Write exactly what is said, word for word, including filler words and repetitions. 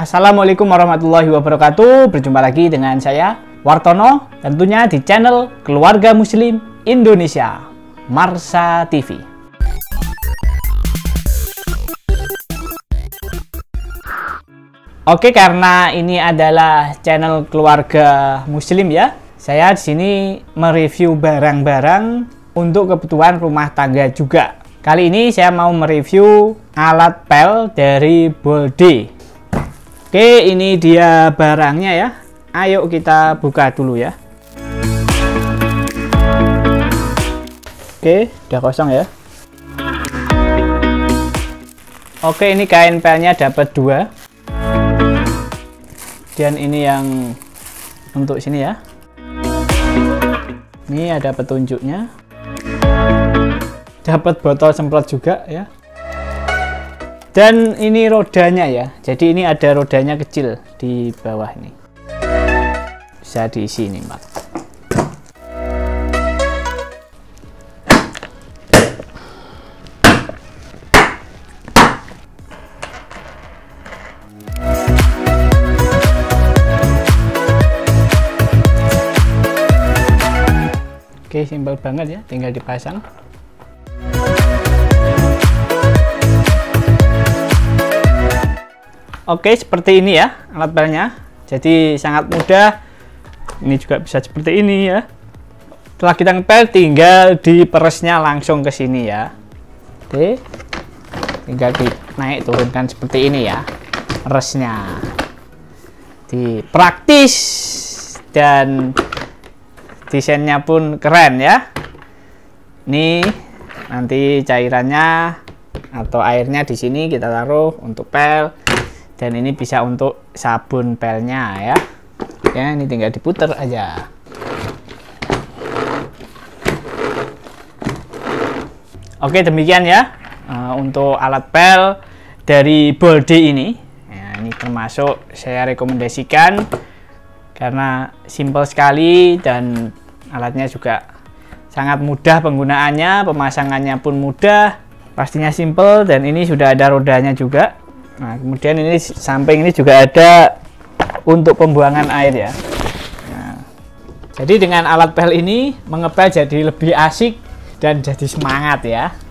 Assalamualaikum warahmatullahi wabarakatuh. Berjumpa lagi dengan saya Wartono, tentunya di channel Keluarga Muslim Indonesia Marsha T V. Oke, karena ini adalah channel Keluarga Muslim ya, saya di sini mereview barang-barang untuk kebutuhan rumah tangga juga. Kali ini saya mau mereview alat pel dari Bolde. Oke, ini dia barangnya ya. Ayo kita buka dulu ya. Oke, udah kosong ya. Oke, ini kain pelnya dapat dua. Dan ini yang untuk sini ya. Ini ada petunjuknya. Dapat botol semprot juga ya. Dan ini rodanya ya, jadi ini ada rodanya kecil di bawah ini, bisa diisi ini Pak. Oke, simpel banget ya, tinggal dipasang. Oke, seperti ini ya alat pelnya, jadi sangat mudah. Ini juga bisa seperti ini ya. Setelah kita ngepel, tinggal diperesnya langsung ke sini ya. Oke, tinggal dinaik turunkan seperti ini ya, peresnya. Di praktis dan desainnya pun keren ya. Ini nanti cairannya atau airnya di sini kita taruh untuk pel. Dan ini bisa untuk sabun pelnya ya. Ya, ini tinggal diputer aja. Oke, demikian ya uh, untuk alat pel dari Bolde ini. Ya, ini termasuk saya rekomendasikan karena simple sekali dan alatnya juga sangat mudah penggunaannya, pemasangannya pun mudah, pastinya simple. Dan ini sudah ada rodanya juga. Nah, kemudian ini samping ini juga ada untuk pembuangan air ya. Nah, jadi dengan alat pel ini mengepel jadi lebih asik dan jadi semangat ya.